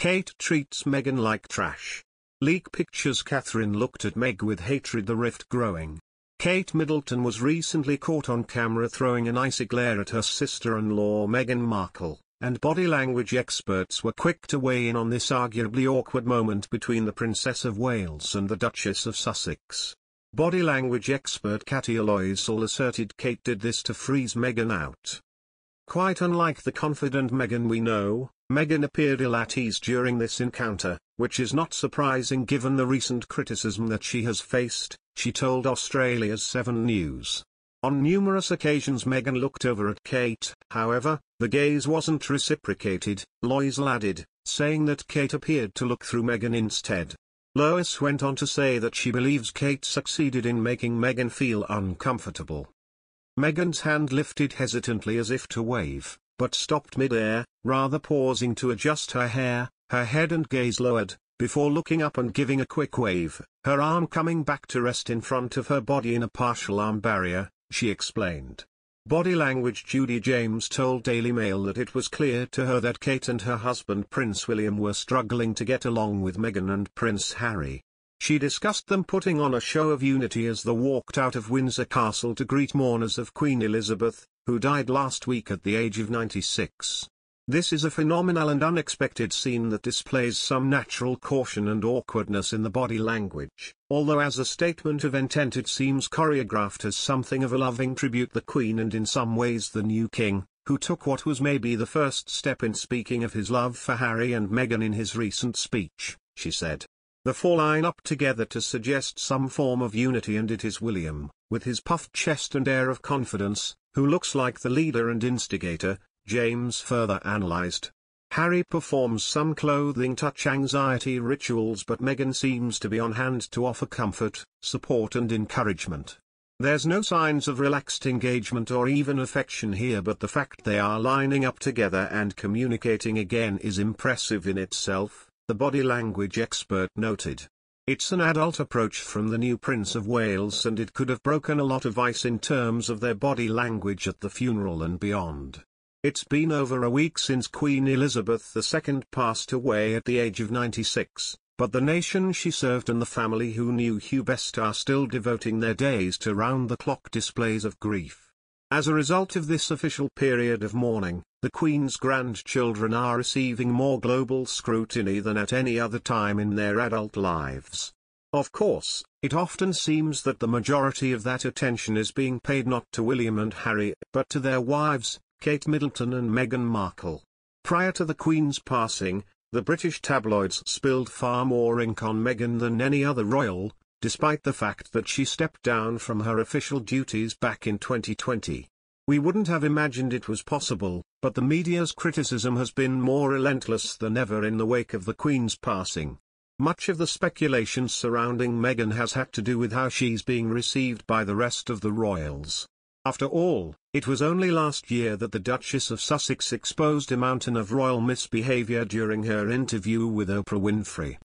Kate treats Meghan like trash. Leak pictures. Catherine looked at Meg with hatred, the rift growing. Kate Middleton was recently caught on camera throwing an icy glare at her sister-in-law Meghan Markle, and body language experts were quick to weigh in on this arguably awkward moment between the Princess of Wales and the Duchess of Sussex. Body language expert Katie Loisel asserted Kate did this to freeze Meghan out. Quite unlike the confident Meghan we know, Meghan appeared ill at ease during this encounter, which is not surprising given the recent criticism that she has faced, she told Australia's 7 News. On numerous occasions Meghan looked over at Kate, however, the gaze wasn't reciprocated, Loisel added, saying that Kate appeared to look through Meghan instead. Lois went on to say that she believes Kate succeeded in making Meghan feel uncomfortable. Meghan's hand lifted hesitantly as if to wave, but stopped mid-air, rather pausing to adjust her hair, her head and gaze lowered, before looking up and giving a quick wave, her arm coming back to rest in front of her body in a partial arm barrier, she explained. Body language Judy James told Daily Mail that it was clear to her that Kate and her husband Prince William were struggling to get along with Meghan and Prince Harry. She discussed them putting on a show of unity as they walked out of Windsor Castle to greet mourners of Queen Elizabeth, who died last week at the age of 96. This is a phenomenal and unexpected scene that displays some natural caution and awkwardness in the body language, although as a statement of intent it seems choreographed as something of a loving tribute to the Queen and in some ways the new King, who took what was maybe the first step in speaking of his love for Harry and Meghan in his recent speech, she said. The four line up together to suggest some form of unity, and it is William, with his puffed chest and air of confidence, who looks like the leader and instigator, James further analysed. Harry performs some clothing touch anxiety rituals, but Meghan seems to be on hand to offer comfort, support and encouragement. There's no signs of relaxed engagement or even affection here, but the fact they are lining up together and communicating again is impressive in itself, the body language expert noted. It's an adult approach from the new Prince of Wales, and it could have broken a lot of ice in terms of their body language at the funeral and beyond. It's been over a week since Queen Elizabeth II passed away at the age of 96, but the nation she served and the family who knew her best are still devoting their days to round-the-clock displays of grief. As a result of this official period of mourning, the Queen's grandchildren are receiving more global scrutiny than at any other time in their adult lives. Of course, it often seems that the majority of that attention is being paid not to William and Harry, but to their wives, Kate Middleton and Meghan Markle. Prior to the Queen's passing, the British tabloids spilled far more ink on Meghan than any other royal, despite the fact that she stepped down from her official duties back in 2020. We wouldn't have imagined it was possible, but the media's criticism has been more relentless than ever in the wake of the Queen's passing. Much of the speculation surrounding Meghan has had to do with how she's being received by the rest of the royals. After all, it was only last year that the Duchess of Sussex exposed a mountain of royal misbehaviour during her interview with Oprah Winfrey.